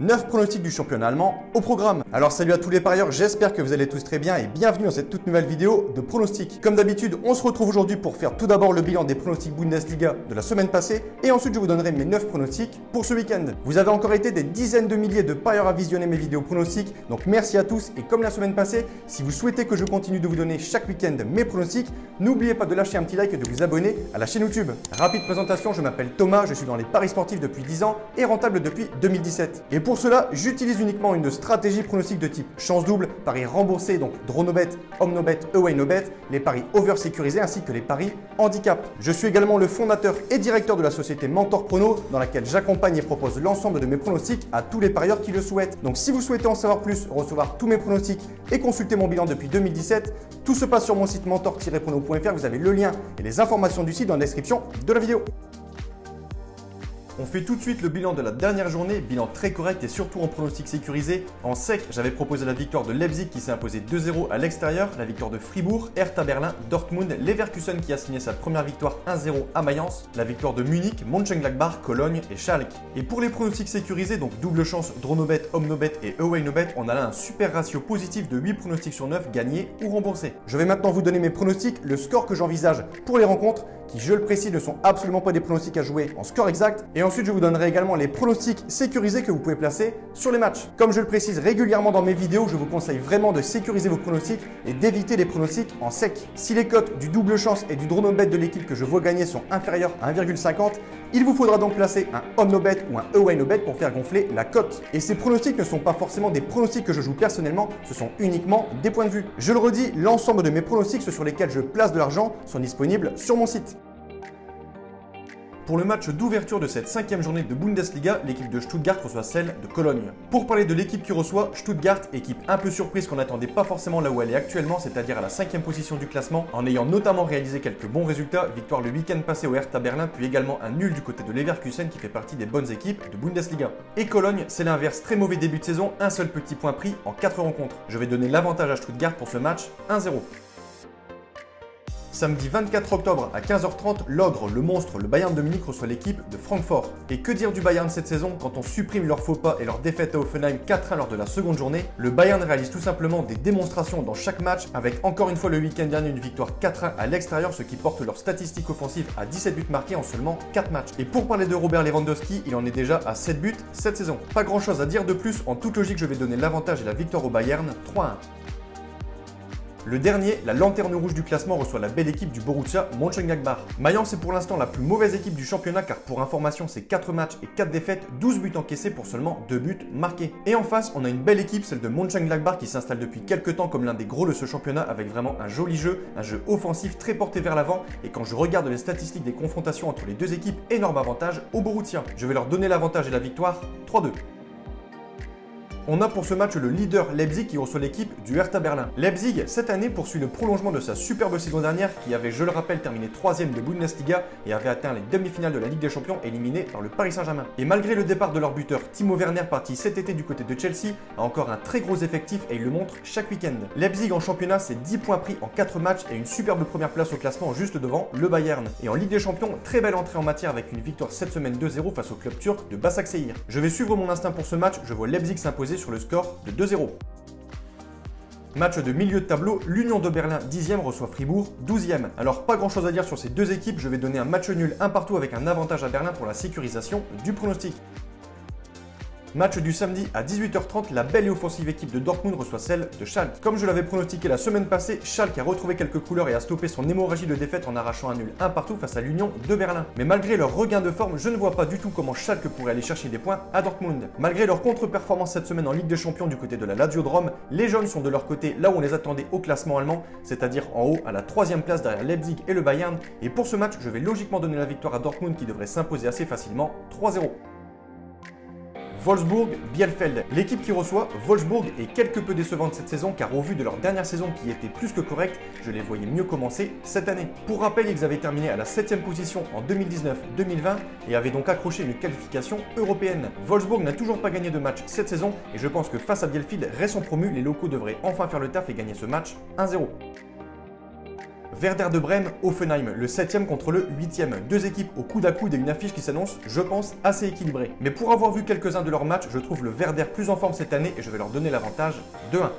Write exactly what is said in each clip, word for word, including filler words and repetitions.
neuf pronostics du championnat allemand au programme. Alors salut à tous les parieurs, j'espère que vous allez tous très bien et bienvenue dans cette toute nouvelle vidéo de pronostics. Comme d'habitude, on se retrouve aujourd'hui pour faire tout d'abord le bilan des pronostics Bundesliga de la semaine passée et ensuite je vous donnerai mes neuf pronostics pour ce week-end. Vous avez encore été des dizaines de milliers de parieurs à visionner mes vidéos pronostics, donc merci à tous et comme la semaine passée, si vous souhaitez que je continue de vous donner chaque week-end mes pronostics, n'oubliez pas de lâcher un petit like et de vous abonner à la chaîne YouTube. Rapide présentation, je m'appelle Thomas, je suis dans les paris sportifs depuis dix ans et rentable depuis deux mille dix-sept. Et pour cela, j'utilise uniquement une stratégie pronostic de type chance double, paris remboursé, donc draw no bet, home no bet, away no bet, les paris over sécurisés ainsi que les paris handicap. Je suis également le fondateur et directeur de la société Mentor Prono dans laquelle j'accompagne et propose l'ensemble de mes pronostics à tous les parieurs qui le souhaitent. Donc si vous souhaitez en savoir plus, recevoir tous mes pronostics et consulter mon bilan depuis deux mille dix-sept, tout se passe sur mon site mentor tiret prono point F R, vous avez le lien et les informations du site dans la description de la vidéo. On fait tout de suite le bilan de la dernière journée, bilan très correct et surtout en pronostic sécurisé. En sec, j'avais proposé la victoire de Leipzig qui s'est imposée deux zéro à l'extérieur, la victoire de Fribourg, Hertha Berlin, Dortmund, Leverkusen qui a signé sa première victoire un zéro à Mayence, la victoire de Munich, Monchengladbach, Cologne et Schalke. Et pour les pronostics sécurisés, donc double chance, draw no bet, home no bet et away no bet, on a là un super ratio positif de huit pronostics sur neuf gagnés ou remboursés. Je vais maintenant vous donner mes pronostics, le score que j'envisage pour les rencontres, qui je le précise ne sont absolument pas des pronostics à jouer en score exact, et ensuite je vous donnerai également les pronostics sécurisés que vous pouvez placer sur les matchs. Comme je le précise régulièrement dans mes vidéos, je vous conseille vraiment de sécuriser vos pronostics et d'éviter les pronostics en sec. Si les cotes du double chance et du draw no bet de l'équipe que je vois gagner sont inférieures à un virgule cinquante, il vous faudra donc placer un home no bet ou un away no bet pour faire gonfler la cote. Et ces pronostics ne sont pas forcément des pronostics que je joue personnellement, ce sont uniquement des points de vue. Je le redis, l'ensemble de mes pronostics, ceux sur lesquels je place de l'argent, sont disponibles sur mon site. Pour le match d'ouverture de cette cinquième journée de Bundesliga, l'équipe de Stuttgart reçoit celle de Cologne. Pour parler de l'équipe qui reçoit, Stuttgart, équipe un peu surprise qu'on n'attendait pas forcément là où elle est actuellement, c'est-à-dire à la cinquième position du classement, en ayant notamment réalisé quelques bons résultats, victoire le week-end passé au Hertha Berlin, puis également un nul du côté de Leverkusen qui fait partie des bonnes équipes de Bundesliga. Et Cologne, c'est l'inverse, très mauvais début de saison, un seul petit point pris en quatre rencontres. Je vais donner l'avantage à Stuttgart pour ce match, un zéro. Samedi vingt-quatre octobre à quinze heures trente, l'ogre, le monstre, le Bayern de Munich reçoit l'équipe de Francfort. Et que dire du Bayern cette saison quand on supprime leur faux pas et leur défaite à Hoffenheim quatre un lors de la seconde journée? Le Bayern réalise tout simplement des démonstrations dans chaque match avec encore une fois le week-end dernier une victoire quatre un à l'extérieur, ce qui porte leur statistique offensive à dix-sept buts marqués en seulement quatre matchs. Et pour parler de Robert Lewandowski, il en est déjà à sept buts cette saison. Pas grand chose à dire de plus, en toute logique je vais donner l'avantage et la victoire au Bayern trois un. Le dernier, la lanterne rouge du classement, reçoit la belle équipe du Borussia Monchengladbach. Mayence est pour l'instant la plus mauvaise équipe du championnat car pour information, c'est quatre matchs et quatre défaites, douze buts encaissés pour seulement deux buts marqués. Et en face, on a une belle équipe, celle de Monchengladbach qui s'installe depuis quelques temps comme l'un des gros de ce championnat avec vraiment un joli jeu, un jeu offensif très porté vers l'avant et quand je regarde les statistiques des confrontations entre les deux équipes, énorme avantage au Borussia. Je vais leur donner l'avantage et la victoire trois deux. On a pour ce match le leader Leipzig qui reçoit l'équipe du Hertha Berlin. Leipzig, cette année, poursuit le prolongement de sa superbe saison dernière qui avait, je le rappelle, terminé troisième de Bundesliga et avait atteint les demi-finales de la Ligue des Champions éliminée par le Paris Saint-Germain. Et malgré le départ de leur buteur Timo Werner parti cet été du côté de Chelsea, a encore un très gros effectif et il le montre chaque week-end. Leipzig en championnat, c'est dix points pris en quatre matchs et une superbe première place au classement juste devant le Bayern. Et en Ligue des Champions, très belle entrée en matière avec une victoire cette semaine deux zéro face au club turc de Başakşehir. Je vais suivre mon instinct pour ce match, je vois Leipzig s'imposer sur le score de deux zéro. Match de milieu de tableau, l'Union de Berlin dixième reçoit Fribourg douzième. Alors pas grand chose à dire sur ces deux équipes, je vais donner un match nul un partout avec un avantage à Berlin pour la sécurisation du pronostic. Match du samedi à dix-huit heures trente, la belle et offensive équipe de Dortmund reçoit celle de Schalke. Comme je l'avais pronostiqué la semaine passée, Schalke a retrouvé quelques couleurs et a stoppé son hémorragie de défaite en arrachant un nul un partout face à l'Union de Berlin. Mais malgré leur regain de forme, je ne vois pas du tout comment Schalke pourrait aller chercher des points à Dortmund. Malgré leur contre-performance cette semaine en Ligue des Champions du côté de la Lazio de Rome, les jaunes sont de leur côté là où on les attendait au classement allemand, c'est-à-dire en haut à la troisième place derrière Leipzig et le Bayern. Et pour ce match, je vais logiquement donner la victoire à Dortmund qui devrait s'imposer assez facilement trois zéro. Wolfsbourg, Bielefeld. L'équipe qui reçoit, Wolfsbourg, est quelque peu décevante cette saison car au vu de leur dernière saison qui était plus que correcte, je les voyais mieux commencer cette année. Pour rappel, ils avaient terminé à la septième position en deux mille dix-neuf deux mille vingt et avaient donc accroché une qualification européenne. Wolfsbourg n'a toujours pas gagné de match cette saison et je pense que face à Bielefeld, récent promu, les locaux devraient enfin faire le taf et gagner ce match un zéro. Werder de Brême, Hoffenheim, le septième contre le huitième. Deux équipes au coude à coude et une affiche qui s'annonce, je pense, assez équilibrée. Mais pour avoir vu quelques-uns de leurs matchs, je trouve le Werder plus en forme cette année et je vais leur donner l'avantage deux un.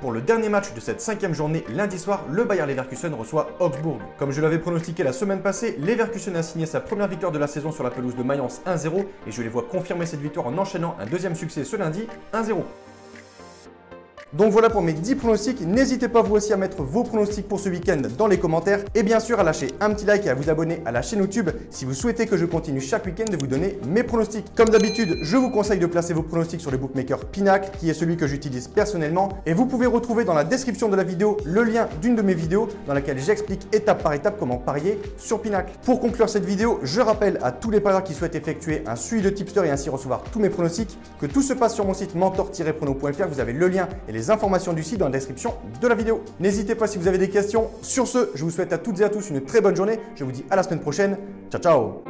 Pour le dernier match de cette cinquième journée, lundi soir, le Bayer Leverkusen reçoit Augsbourg. Comme je l'avais pronostiqué la semaine passée, Leverkusen a signé sa première victoire de la saison sur la pelouse de Mayence un zéro et je les vois confirmer cette victoire en enchaînant un deuxième succès ce lundi un zéro. Donc voilà pour mes dix pronostics, n'hésitez pas vous aussi à mettre vos pronostics pour ce week-end dans les commentaires et bien sûr à lâcher un petit like et à vous abonner à la chaîne YouTube si vous souhaitez que je continue chaque week-end de vous donner mes pronostics. Comme d'habitude, je vous conseille de placer vos pronostics sur le bookmaker Pinnacle qui est celui que j'utilise personnellement et vous pouvez retrouver dans la description de la vidéo le lien d'une de mes vidéos dans laquelle j'explique étape par étape comment parier sur Pinnacle. Pour conclure cette vidéo, je rappelle à tous les parieurs qui souhaitent effectuer un suivi de tipster et ainsi recevoir tous mes pronostics que tout se passe sur mon site mentor tiret prono point F R, vous avez le lien et les Les informations du site dans la description de la vidéo. N'hésitez pas si vous avez des questions. Sur ce, je vous souhaite à toutes et à tous une très bonne journée. Je vous dis à la semaine prochaine. Ciao, ciao!